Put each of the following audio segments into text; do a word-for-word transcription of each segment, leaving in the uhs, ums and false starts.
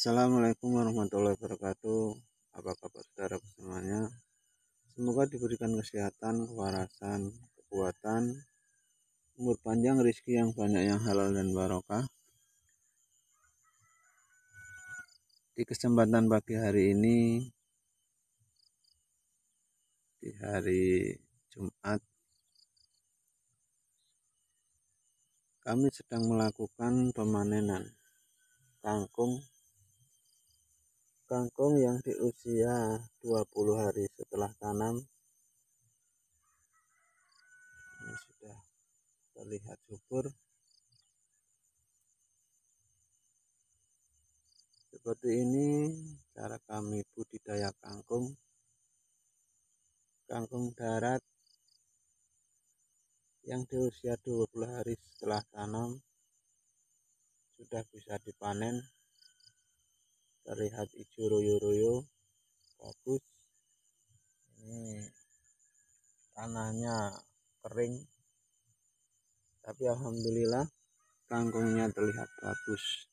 Assalamualaikum warahmatullahi wabarakatuh. Apa kabar saudara semuanya? Semoga diberikan kesehatan, kewarasan, kekuatan, umur panjang, rezeki yang banyak, yang halal dan barokah. Di kesempatan pagi hari ini, di hari Jumat, kami sedang melakukan pemanenan kangkung. Kangkung yang di usia dua puluh hari setelah tanam. Ini sudah terlihat subur. Seperti ini cara kami budidaya kangkung. Kangkung darat yang di usia dua puluh hari setelah tanam sudah bisa dipanen. Terlihat hijau royo-royo, bagus. Ini tanahnya kering, tapi alhamdulillah kangkungnya terlihat bagus.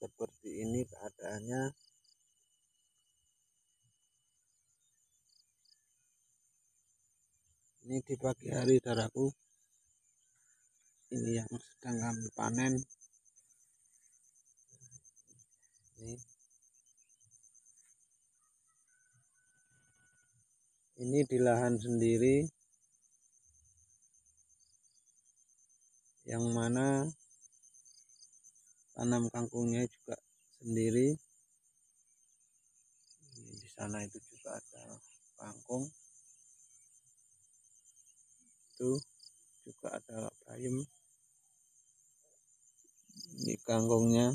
Seperti ini keadaannya. Ini di pagi hari saudaraku. Ini yang sedang kami panen. Ini, ini di lahan sendiri, yang mana tanam kangkungnya juga sendiri. Ini di sana itu juga ada kangkung. Itu juga ada bayam. Ini kangkungnya.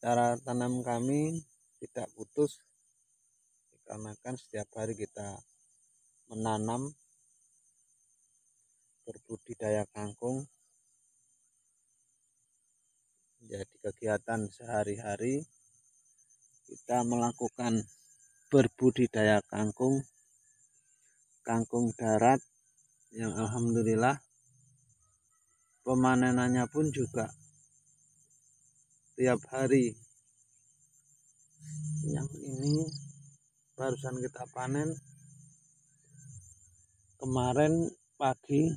Cara tanam kami tidak putus, dikarenakan setiap hari kita menanam, berbudidaya kangkung menjadi kegiatan sehari-hari. Kita melakukan berbudidaya kangkung kangkung darat yang alhamdulillah pemanenannya pun juga tiap hari. Yang ini barusan kita panen kemarin pagi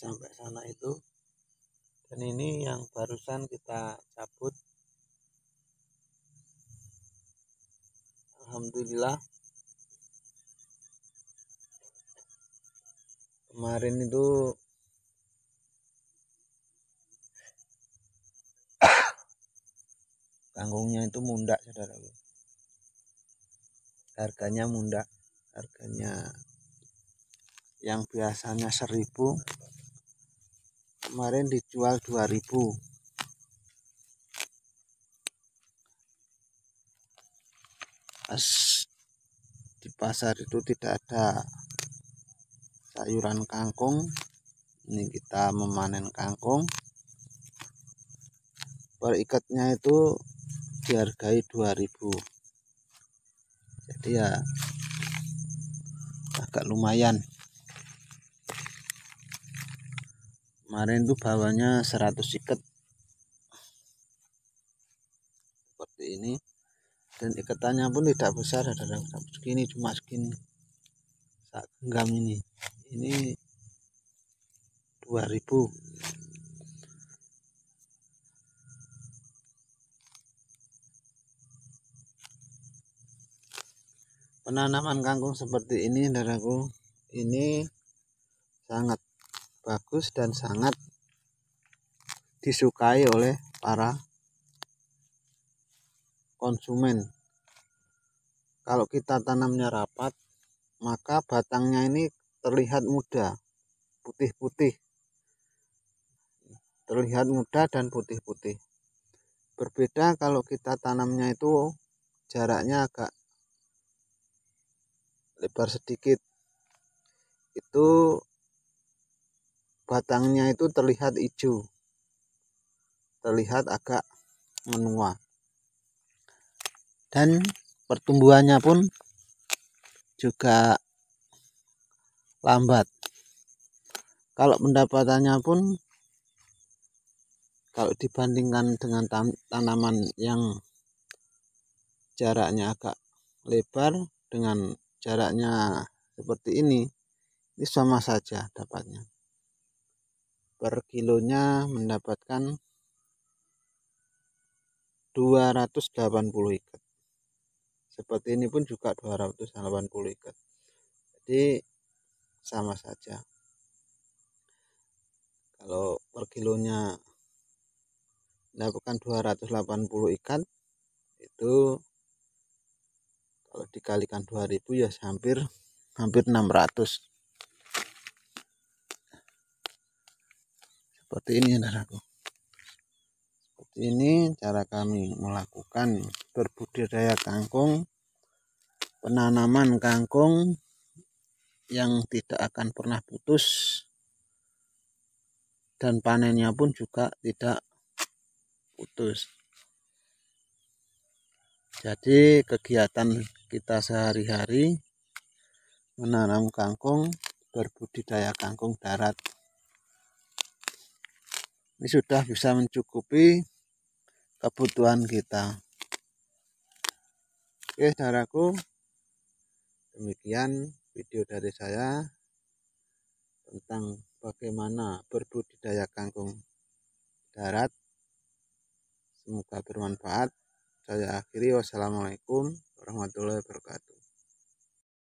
sampai sana itu, dan ini yang barusan kita cabut. Alhamdulillah kemarin itu kangkungnya itu mundak saudara, harganya mundak. Harganya yang biasanya seribu kemarin dijual dua ribu. Pas di pasar itu tidak ada sayuran kangkung. Ini kita memanen kangkung, perikatnya itu dihargai dua ribu. Jadi ya agak lumayan. Kemarin tuh bawahnya seratus ikat. Seperti ini. Dan ikatannya pun tidak besar, ada segini, cuma segini. Sak genggam ini. Ini dua ribu. Penanaman kangkung seperti ini saudaraku, ini sangat bagus dan sangat disukai oleh para konsumen. Kalau kita tanamnya rapat, maka batangnya ini terlihat muda, putih-putih. Terlihat muda dan putih-putih. Berbeda kalau kita tanamnya itu jaraknya agak lebar sedikit, itu batangnya itu terlihat hijau, terlihat agak menua, dan pertumbuhannya pun juga lambat. Kalau pendapatannya pun kalau dibandingkan dengan tan tanaman yang jaraknya agak lebar dengan jaraknya seperti ini, ini sama saja dapatnya. Per kilonya mendapatkan dua ratus delapan puluh ikat. Seperti ini pun juga dua ratus delapan puluh ikat. Jadi sama saja. Kalau per kilonya mendapatkan dua ratus delapan puluh ikat, itu kalau dikalikan dua ribu ya hampir hampir enam ratus. Seperti ini, saudaraku. Seperti ini cara kami melakukan berbudidaya kangkung, penanaman kangkung yang tidak akan pernah putus dan panennya pun juga tidak putus. Jadi kegiatan kita sehari-hari menanam kangkung, berbudidaya kangkung darat, ini sudah bisa mencukupi kebutuhan kita. Oke saudaraku, demikian video dari saya tentang bagaimana berbudidaya kangkung darat. Semoga bermanfaat. Saya akhiri, wassalamualaikum warahmatullahi wabarakatuh.